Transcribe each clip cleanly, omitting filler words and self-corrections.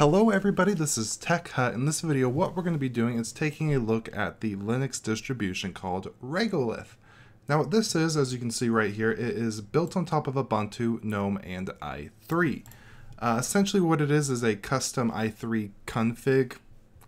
Hello everybody, this is TechHut. In this video, what we're going to be doing is taking a look at the Linux distribution called Regolith. Now what this is, as you can see right here, it is built on top of Ubuntu, GNOME, and i3. Essentially what it is a custom i3 config,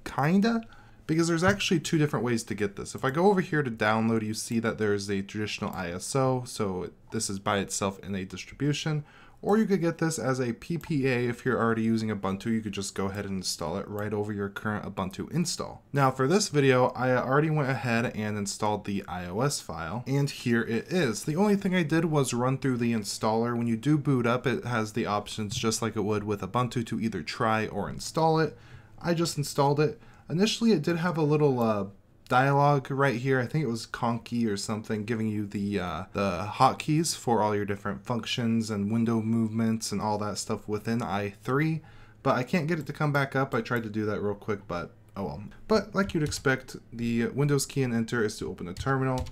kinda, because there's actually two different ways to get this. If I go over here to download, you see that there's a traditional ISO, so this is by itself in a distribution. Or you could get this as a PPA if you're already using Ubuntu, you could just go ahead and install it right over your current Ubuntu install. Now for this video, I already went ahead and installed the iOS file, and here it is. The only thing I did was run through the installer. When you do boot up, it has the options just like it would with Ubuntu to either try or install it. I just installed it. Initially it did have a little dialog right here. I think it was Conky or something, giving you the hotkeys for all your different functions and window movements and all that stuff within i3, but I can't get it to come back up. I tried to do that real quick, but oh well. But like you'd expect, the Windows key and enter is to open a terminal.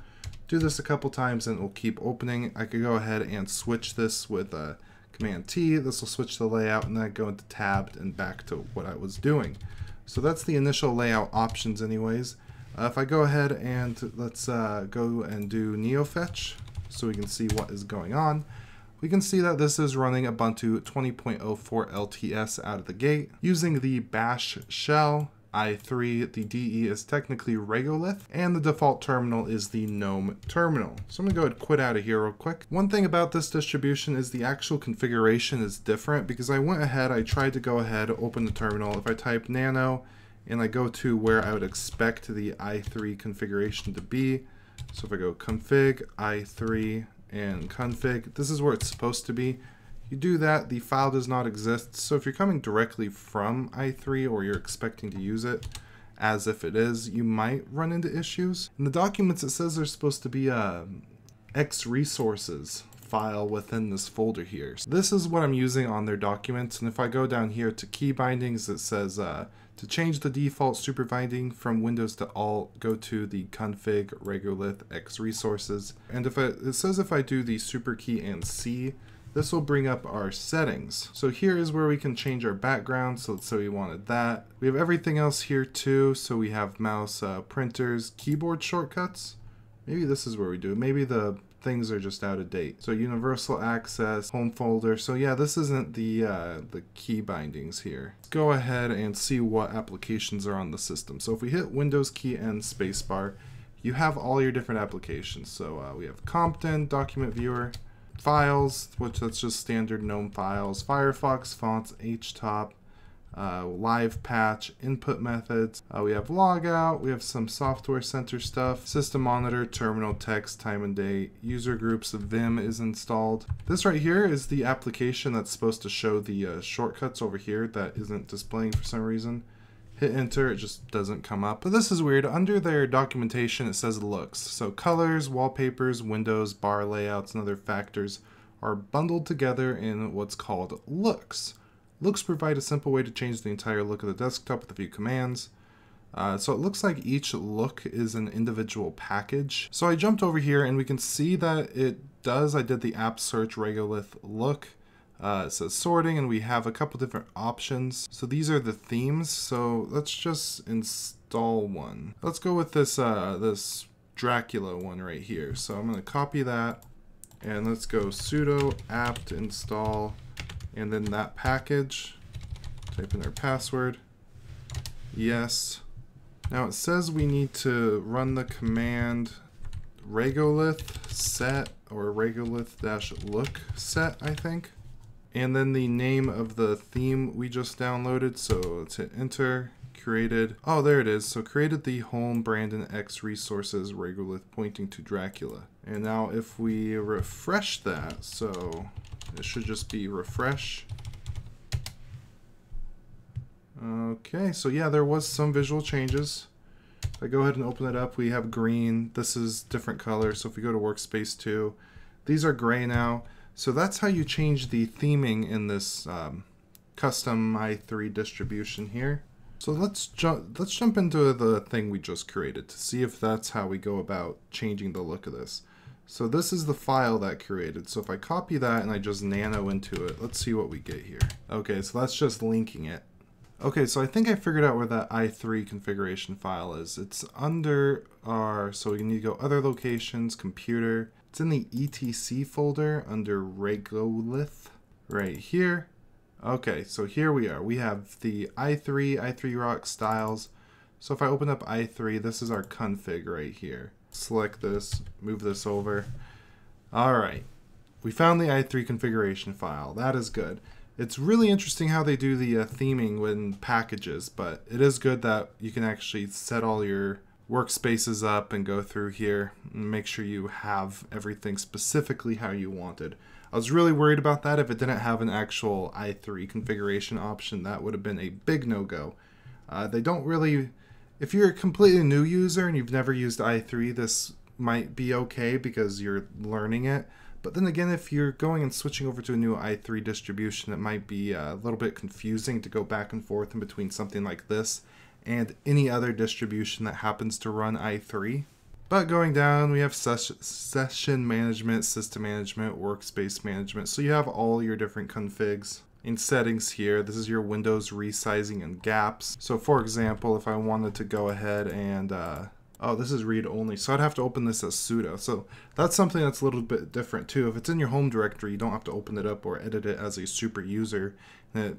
Do this a couple times and it will keep opening. I could go ahead and switch this with Command T. This will switch the layout, and then I go into tabbed and back to what I was doing. So that's the initial layout options anyways. If I go ahead and let's go and do NeoFetch so we can see what is going on, we can see that this is running Ubuntu 20.04 LTS out of the gate using the bash shell, i3, the DE is technically Regolith, and the default terminal is the GNOME terminal. So I'm going to go ahead and quit out of here real quick. One thing about this distribution is the actual configuration is different because I went ahead, I tried to go ahead, open the terminal. If I type nano, and I go to where I would expect the i3 configuration to be. So if I go config, i3, and config, this is where it's supposed to be. You do that, the file does not exist. So if you're coming directly from i3 or you're expecting to use it as if it is, you might run into issues. In the documents, it says there's supposed to be a Xresources file within this folder here. So this is what I'm using on their documents, and if I go down here to key bindings, it says to change the default super binding from Windows to Alt, go to the config Regolith Xresources, and it says if I do the super key and C, this will bring up our settings. So here is where we can change our background, so let's say we wanted that. We have everything else here too, so we have mouse, printers, keyboard shortcuts. Maybe this is where we do it. Maybe the things are just out of date. So universal access, home folder. So yeah, this isn't the key bindings here. Let's go ahead and see what applications are on the system. So if we hit Windows key and spacebar, you have all your different applications. So we have Compton, document viewer, files, which that's just standard GNOME files, Firefox, fonts, HTOP, live patch, input methods, we have logout, we have some software center stuff, system monitor, terminal, text, time and day, user groups, vim is installed. This right here is the application that's supposed to show the shortcuts over here that isn't displaying for some reason. Hit enter, it just doesn't come up. But this is weird, under their documentation it says looks. So colors, wallpapers, windows, bar layouts, and other factors are bundled together in what's called looks. Looks provide a simple way to change the entire look of the desktop with a few commands. So it looks like each look is an individual package. So I jumped over here and we can see that it does. I did the app search Regolith look. It says sorting and we have a couple different options. So these are the themes. So let's just install one. Let's go with this, this Dracula one right here. So I'm going to copy that and let's go sudo apt install. And then that package, type in our password, yes. Now it says we need to run the command regolith set or regolith-look set, I think. And then the name of the theme we just downloaded, so let's hit enter, created, oh there it is, so created the home Brandon Xresources Regolith pointing to Dracula. And now if we refresh that, so it should just be refresh. Okay, so yeah, there was some visual changes. If I go ahead and open it up, we have green. This is different color, so if we go to workspace 2, these are gray now. So that's how you change the theming in this custom i3 distribution here. So let's jump into the thing we just created to see if that's how we go about changing the look of this. So this is the file that created. So if I copy that and I just nano into it, let's see what we get here. Okay, so that's just linking it. Okay, so I think I figured out where that i3 configuration file is. It's under our, so we need to go other locations, computer. It's in the etc folder under Regolith right here. Okay, so here we are. We have the i3 rock styles. So if I open up i3, this is our config right here. Select this, move this over. All right, we found the i3 configuration file. That is good. It's really interesting how they do the theming when packages, but it is good that you can actually set all your workspaces up and go through here and make sure you have everything specifically how you wanted. I was really worried about that. If it didn't have an actual i3 configuration option, that would have been a big no-go. They don't really, if you're a completely new user and you've never used i3, this might be okay because you're learning it. But then again, if you're going and switching over to a new i3 distribution, it might be a little bit confusing to go back and forth in between something like this and any other distribution that happens to run i3. But going down, we have session management, system management, workspace management. So you have all your different configs in settings here. This is your Windows resizing and gaps. So for example, if I wanted to go ahead and oh, this is read only, so I'd have to open this as sudo. So that's something that's a little bit different too. If it's in your home directory, you don't have to open it up or edit it as a super user. If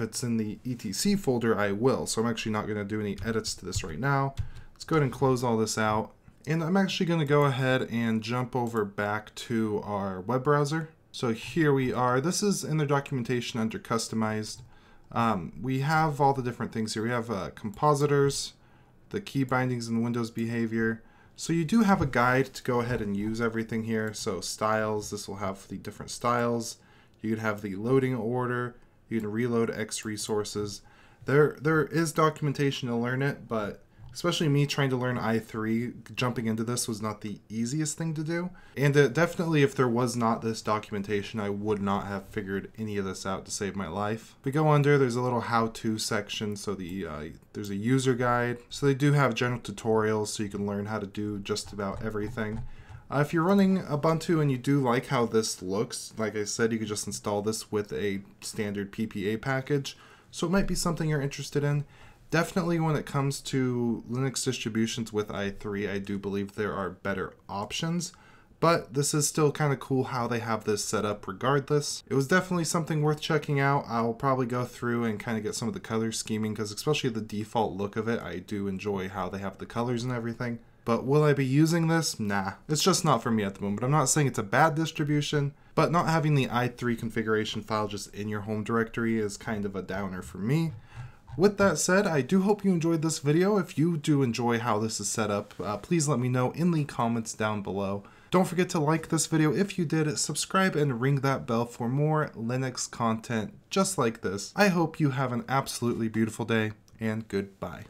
it's in the etc folder, I will. So I'm actually not going to do any edits to this right now. Let's go ahead and close all this out. And I'm actually going to go ahead and jump over back to our web browser. So here we are. This is in the documentation under customized. We have all the different things here. We have compositors, the key bindings and Windows behavior. So you do have a guide to go ahead and use everything here. So styles, this will have the different styles. You could have the loading order. You can reload Xresources. There is documentation to learn it, but especially me trying to learn i3, jumping into this was not the easiest thing to do. And definitely if there was not this documentation, I would not have figured any of this out to save my life. If we go under, there's a little how-to section, so there's a user guide. So they do have general tutorials, so you can learn how to do just about everything. If you're running Ubuntu and you do like how this looks, like I said, you could just install this with a standard PPA package. So it might be something you're interested in. Definitely when it comes to Linux distributions with i3, I do believe there are better options, but this is still kind of cool how they have this set up regardless. It was definitely something worth checking out. I'll probably go through and kind of get some of the color scheming because especially the default look of it, I do enjoy how they have the colors and everything. But will I be using this? Nah, it's just not for me at the moment. I'm not saying it's a bad distribution, but not having the i3 configuration file just in your home directory is kind of a downer for me. With that said, I do hope you enjoyed this video. If you do enjoy how this is set up, please let me know in the comments down below. Don't forget to like this video if you did, subscribe, and ring that bell for more Linux content just like this. I hope you have an absolutely beautiful day, and goodbye.